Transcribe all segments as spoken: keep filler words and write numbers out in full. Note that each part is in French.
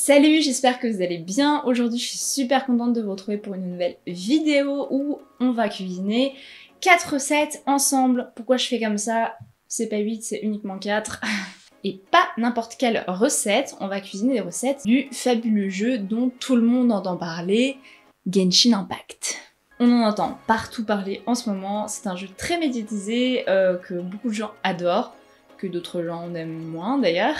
Salut, j'espère que vous allez bien. Aujourd'hui, je suis super contente de vous retrouver pour une nouvelle vidéo où on va cuisiner quatre recettes ensemble. Pourquoi je fais comme ça? C'est pas huit, c'est uniquement quatre. Et pas n'importe quelle recette, on va cuisiner des recettes du fabuleux jeu dont tout le monde entend parler, Genshin Impact. On en entend partout parler en ce moment, c'est un jeu très médiatisé euh, que beaucoup de gens adorent, que d'autres gens aiment moins d'ailleurs.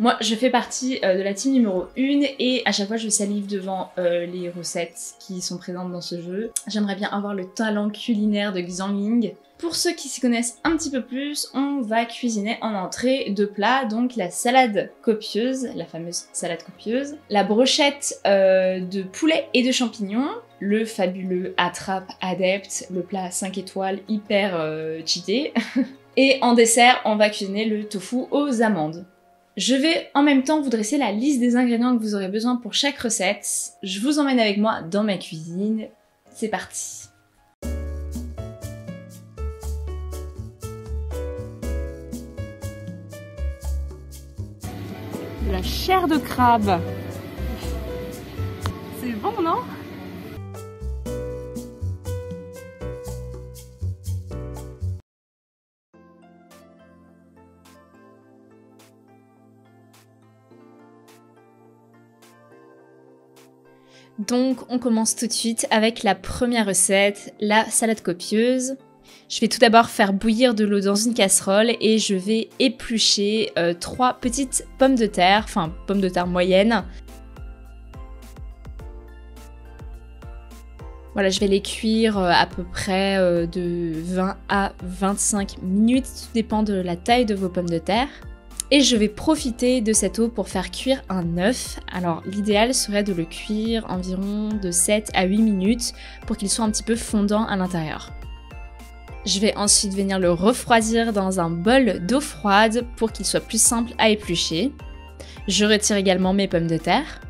Moi je fais partie euh, de la team numéro un et à chaque fois je salive devant euh, les recettes qui sont présentes dans ce jeu. J'aimerais bien avoir le talent culinaire de Xiangling. Pour ceux qui s'y connaissent un petit peu plus, on va cuisiner en entrée deux plats, donc la salade copieuse, la fameuse salade copieuse, la brochette euh, de poulet et de champignons, le fabuleux attrape adepte, le plat cinq étoiles hyper euh, cheaté, et en dessert, on va cuisiner le tofu aux amandes. Je vais en même temps vous dresser la liste des ingrédients que vous aurez besoin pour chaque recette. Je vous emmène avec moi dans ma cuisine, c'est parti! La chair de crabe. C'est bon, non? Donc, on commence tout de suite avec la première recette, la salade copieuse. Je vais tout d'abord faire bouillir de l'eau dans une casserole et je vais éplucher euh, trois petites pommes de terre, enfin pommes de terre moyennes. Voilà, je vais les cuire euh, à peu près euh, de vingt à vingt-cinq minutes, tout dépend de la taille de vos pommes de terre. Et je vais profiter de cette eau pour faire cuire un œuf. Alors l'idéal serait de le cuire environ de sept à huit minutes pour qu'il soit un petit peu fondant à l'intérieur. Je vais ensuite venir le refroidir dans un bol d'eau froide pour qu'il soit plus simple à éplucher. Je retire également mes pommes de terre.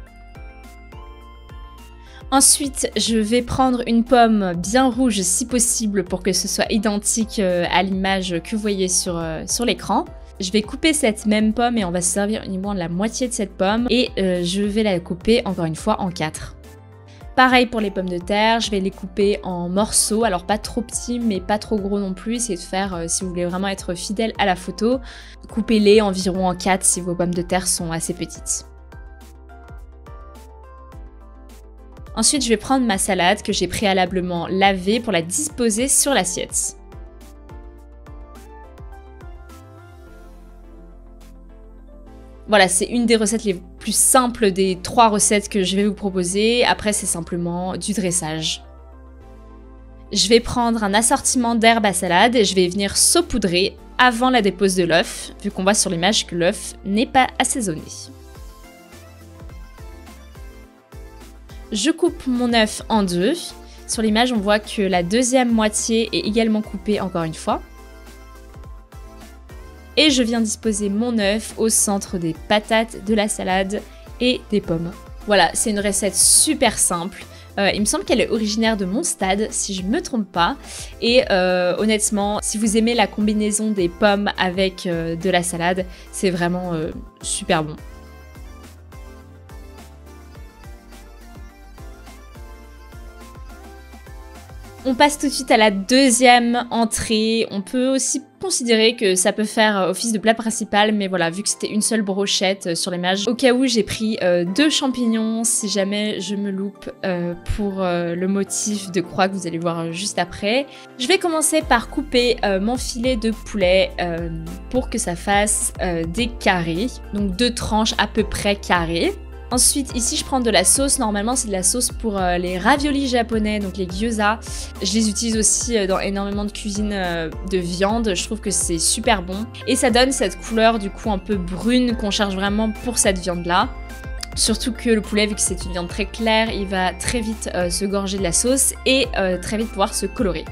Ensuite, je vais prendre une pomme bien rouge si possible pour que ce soit identique à l'image que vous voyez sur, sur l'écran. Je vais couper cette même pomme et on va se servir uniquement de la moitié de cette pomme et euh, je vais la couper encore une fois en quatre. Pareil pour les pommes de terre, je vais les couper en morceaux, alors pas trop petits mais pas trop gros non plus, c'est de faire, euh, si vous voulez vraiment être fidèle à la photo, coupez-les environ en quatre si vos pommes de terre sont assez petites. Ensuite je vais prendre ma salade que j'ai préalablement lavée pour la disposer sur l'assiette. Voilà, c'est une des recettes les plus simples des trois recettes que je vais vous proposer. Après, c'est simplement du dressage. Je vais prendre un assortiment d'herbes à salade et je vais venir saupoudrer avant la dépose de l'œuf, vu qu'on voit sur l'image que l'œuf n'est pas assaisonné. Je coupe mon œuf en deux. Sur l'image, on voit que la deuxième moitié est également coupée encore une fois. Et je viens disposer mon œuf au centre des patates, de la salade et des pommes. Voilà, c'est une recette super simple. Euh, il me semble qu'elle est originaire de mon stade, si je ne me trompe pas. Et euh, honnêtement, si vous aimez la combinaison des pommes avec euh, de la salade, c'est vraiment euh, super bon. On passe tout de suite à la deuxième entrée. On peut aussi considérer que ça peut faire office de plat principal, mais voilà, vu que c'était une seule brochette sur l'image, au cas où j'ai pris euh, deux champignons, si jamais je me loupe euh, pour euh, le motif de croix que vous allez voir juste après. Je vais commencer par couper euh, mon filet de poulet euh, pour que ça fasse euh, des carrés, donc deux tranches à peu près carrées. Ensuite, ici, je prends de la sauce. Normalement, c'est de la sauce pour euh, les raviolis japonais, donc les gyoza. Je les utilise aussi euh, dans énormément de cuisine euh, de viande. Je trouve que c'est super bon. Et ça donne cette couleur, du coup, un peu brune qu'on cherche vraiment pour cette viande-là. Surtout que le poulet, vu que c'est une viande très claire, il va très vite euh, se gorger de la sauce et euh, très vite pouvoir se colorer.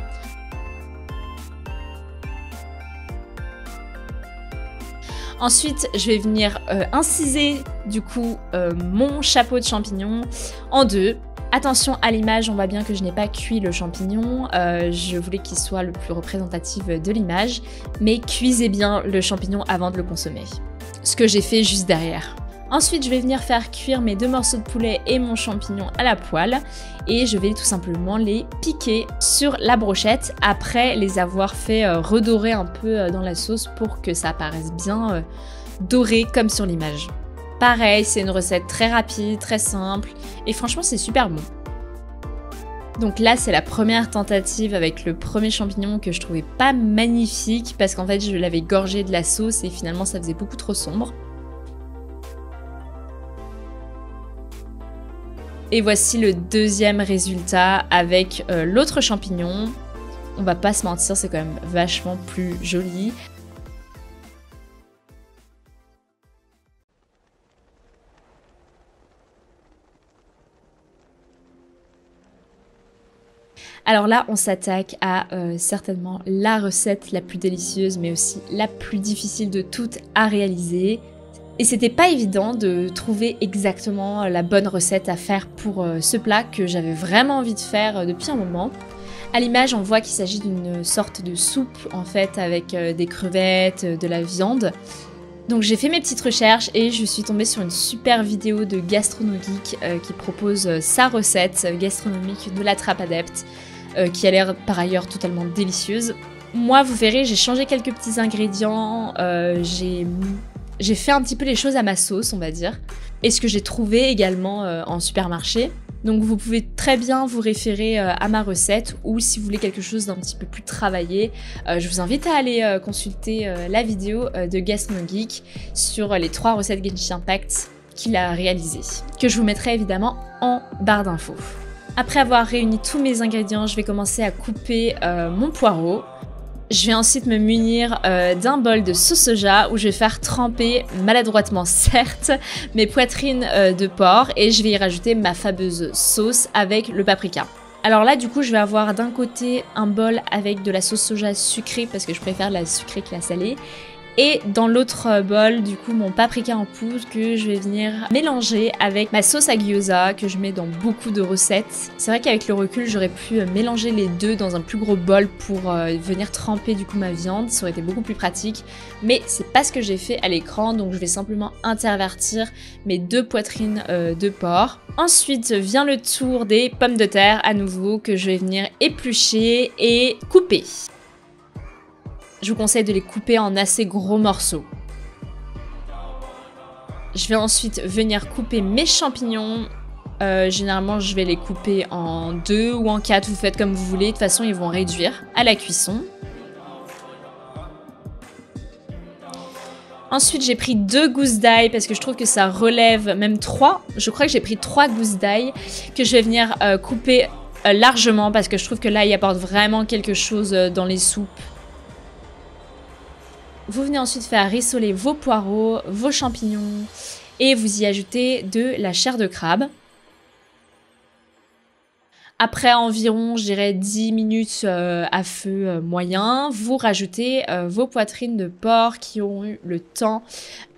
Ensuite, je vais venir euh, inciser du coup euh, mon chapeau de champignon en deux. Attention à l'image, on voit bien que je n'ai pas cuit le champignon. Euh, je voulais qu'il soit le plus représentatif de l'image. Mais cuisez bien le champignon avant de le consommer. Ce que j'ai fait juste derrière. Ensuite, je vais venir faire cuire mes deux morceaux de poulet et mon champignon à la poêle et je vais tout simplement les piquer sur la brochette après les avoir fait redorer un peu dans la sauce pour que ça paraisse bien doré comme sur l'image. Pareil, c'est une recette très rapide, très simple et franchement c'est super bon. Donc là c'est la première tentative avec le premier champignon que je trouvais pas magnifique parce qu'en fait je l'avais gorgé de la sauce et finalement ça faisait beaucoup trop sombre. Et voici le deuxième résultat avec euh, l'autre champignon. On va pas se mentir, c'est quand même vachement plus joli. Alors là, on s'attaque à euh, certainement la recette la plus délicieuse, mais aussi la plus difficile de toutes à réaliser. Et c'était pas évident de trouver exactement la bonne recette à faire pour ce plat que j'avais vraiment envie de faire depuis un moment. À l'image, on voit qu'il s'agit d'une sorte de soupe en fait avec des crevettes, de la viande. Donc j'ai fait mes petites recherches et je suis tombée sur une super vidéo de Gastronogeek qui propose sa recette gastronomique de la trappe adepte qui a l'air par ailleurs totalement délicieuse. Moi, vous verrez, j'ai changé quelques petits ingrédients, euh, j'ai... J'ai fait un petit peu les choses à ma sauce, on va dire, et ce que j'ai trouvé également euh, en supermarché. Donc vous pouvez très bien vous référer euh, à ma recette, ou si vous voulez quelque chose d'un petit peu plus travaillé, euh, je vous invite à aller euh, consulter euh, la vidéo euh, de Gastronogeek sur euh, les trois recettes Genshin Impact qu'il a réalisées, que je vous mettrai évidemment en barre d'infos. Après avoir réuni tous mes ingrédients, je vais commencer à couper euh, mon poireau. Je vais ensuite me munir euh, d'un bol de sauce soja où je vais faire tremper, maladroitement certes, mes poitrines euh, de porc et je vais y rajouter ma fameuse sauce avec le paprika. Alors là du coup je vais avoir d'un côté un bol avec de la sauce soja sucrée parce que je préfère la sucrée que la salée et dans l'autre bol du coup mon paprika en poudre que je vais venir mélanger avec ma sauce à gyoza que je mets dans beaucoup de recettes. C'est vrai qu'avec le recul j'aurais pu mélanger les deux dans un plus gros bol pour euh, venir tremper du coup ma viande, ça aurait été beaucoup plus pratique mais c'est pas ce que j'ai fait à l'écran donc je vais simplement intervertir mes deux poitrines euh, de porc. Ensuite vient le tour des pommes de terre à nouveau que je vais venir éplucher et couper. Je vous conseille de les couper en assez gros morceaux. Je vais ensuite venir couper mes champignons. Euh, généralement, je vais les couper en deux ou en quatre. Vous faites comme vous voulez. De toute façon, ils vont réduire à la cuisson. Ensuite, j'ai pris deux gousses d'ail parce que je trouve que ça relève, même trois. Je crois que j'ai pris trois gousses d'ail que je vais venir euh, couper euh, largement parce que je trouve que l'ail apporte vraiment quelque chose euh, dans les soupes. Vous venez ensuite faire rissoler vos poireaux, vos champignons et vous y ajoutez de la chair de crabe. Après environ, je dirais dix minutes euh, à feu moyen, vous rajoutez euh, vos poitrines de porc qui ont eu le temps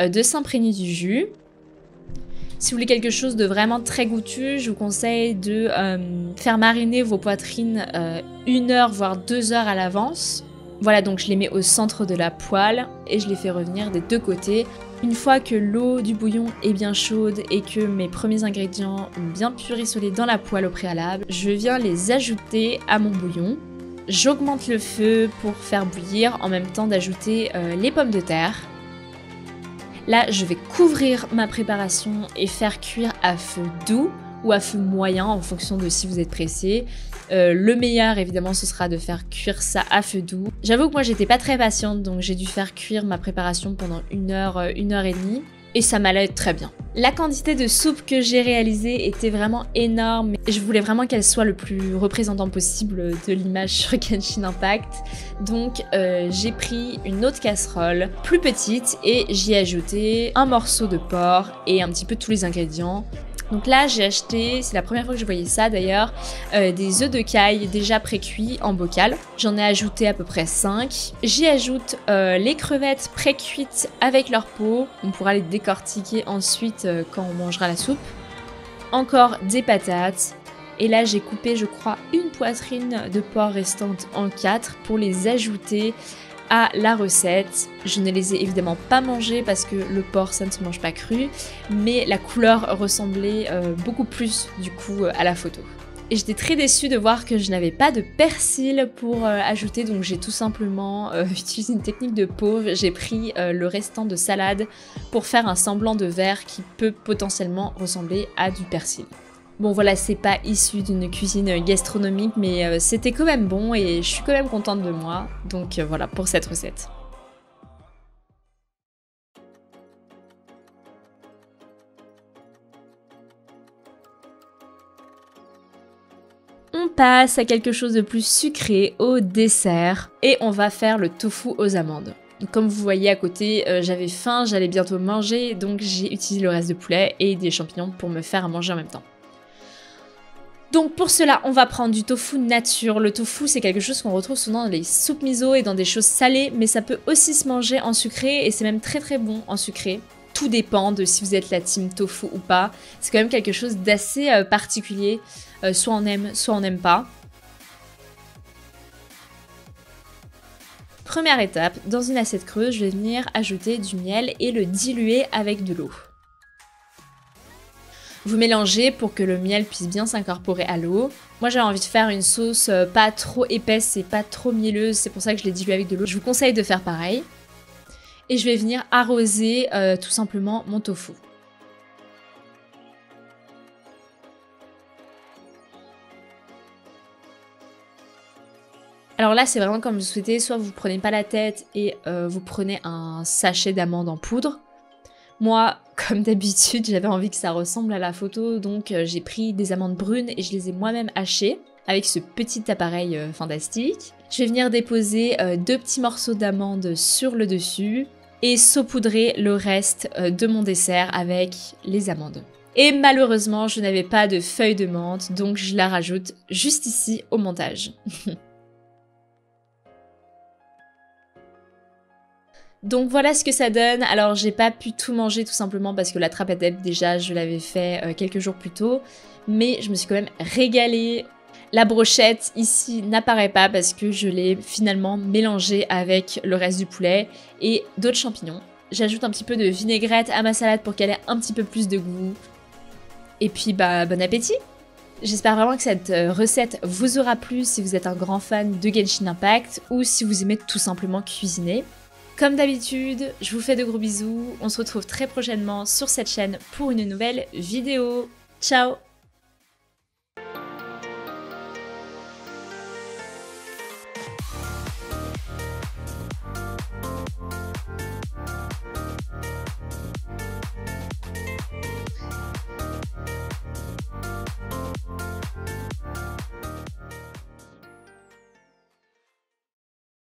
euh, de s'imprégner du jus. Si vous voulez quelque chose de vraiment très goûtu, je vous conseille de euh, faire mariner vos poitrines euh, une heure voire deux heures à l'avance. Voilà, donc je les mets au centre de la poêle et je les fais revenir des deux côtés. Une fois que l'eau du bouillon est bien chaude et que mes premiers ingrédients ont bien pu rissoler dans la poêle au préalable, je viens les ajouter à mon bouillon. J'augmente le feu pour faire bouillir en même temps d'ajouter euh, les pommes de terre. Là, je vais couvrir ma préparation et faire cuire à feu doux ou à feu moyen en fonction de si vous êtes pressé. Euh, le meilleur évidemment ce sera de faire cuire ça à feu doux. J'avoue que moi j'étais pas très patiente donc j'ai dû faire cuire ma préparation pendant une heure, euh, une heure et demie et ça m'allait très bien. La quantité de soupe que j'ai réalisée était vraiment énorme et je voulais vraiment qu'elle soit le plus représentant possible de l'image sur Genshin Impact donc euh, j'ai pris une autre casserole plus petite et j'y ai ajouté un morceau de porc et un petit peu tous les ingrédients. Donc là j'ai acheté, c'est la première fois que je voyais ça d'ailleurs, euh, des œufs de caille déjà pré-cuits en bocal. J'en ai ajouté à peu près cinq. J'y ajoute euh, les crevettes pré-cuites avec leur peau. On pourra les décortiquer ensuite euh, quand on mangera la soupe. Encore des patates. Et là j'ai coupé je crois une poitrine de porc restante en quatre pour les ajouter à la recette. Je ne les ai évidemment pas mangés parce que le porc ça ne se mange pas cru, mais la couleur ressemblait euh, beaucoup plus du coup à la photo. Et j'étais très déçue de voir que je n'avais pas de persil pour euh, ajouter, donc j'ai tout simplement euh, utilisé une technique de pauvre. J'ai pris euh, le restant de salade pour faire un semblant de verre qui peut potentiellement ressembler à du persil. Bon voilà, c'est pas issu d'une cuisine gastronomique, mais euh, c'était quand même bon et je suis quand même contente de moi, donc euh, voilà pour cette recette. On passe à quelque chose de plus sucré, au dessert, et on va faire le tofu aux amandes. Comme vous voyez à côté, euh, j'avais faim, j'allais bientôt manger, donc j'ai utilisé le reste de poulet et des champignons pour me faire à manger en même temps. Donc pour cela, on va prendre du tofu nature. Le tofu, c'est quelque chose qu'on retrouve souvent dans les soupes miso et dans des choses salées, mais ça peut aussi se manger en sucré et c'est même très très bon en sucré. Tout dépend de si vous êtes la team tofu ou pas. C'est quand même quelque chose d'assez euh, particulier. Euh, soit on aime, soit on n'aime pas. Première étape, dans une assiette creuse, je vais venir ajouter du miel et le diluer avec de l'eau. Vous mélangez pour que le miel puisse bien s'incorporer à l'eau. Moi j'avais envie de faire une sauce pas trop épaisse et pas trop mielleuse, c'est pour ça que je l'ai diluée avec de l'eau. Je vous conseille de faire pareil. Et je vais venir arroser euh, tout simplement mon tofu. Alors là c'est vraiment comme vous souhaitez, soit vous prenez pas la tête et euh, vous prenez un sachet d'amandes en poudre. Moi, comme d'habitude, j'avais envie que ça ressemble à la photo, donc j'ai pris des amandes brunes et je les ai moi-même hachées avec ce petit appareil euh, fantastique. Je vais venir déposer euh, deux petits morceaux d'amandes sur le dessus et saupoudrer le reste euh, de mon dessert avec les amandes. Et malheureusement, je n'avais pas de feuille de menthe, donc je la rajoute juste ici au montage. Donc voilà ce que ça donne. Alors j'ai pas pu tout manger tout simplement parce que la trappe à tête déjà je l'avais fait euh, quelques jours plus tôt, mais je me suis quand même régalée. La brochette ici n'apparaît pas parce que je l'ai finalement mélangée avec le reste du poulet et d'autres champignons. J'ajoute un petit peu de vinaigrette à ma salade pour qu'elle ait un petit peu plus de goût. Et puis bah bon appétit! J'espère vraiment que cette recette vous aura plu si vous êtes un grand fan de Genshin Impact ou si vous aimez tout simplement cuisiner. Comme d'habitude, je vous fais de gros bisous, on se retrouve très prochainement sur cette chaîne pour une nouvelle vidéo. Ciao!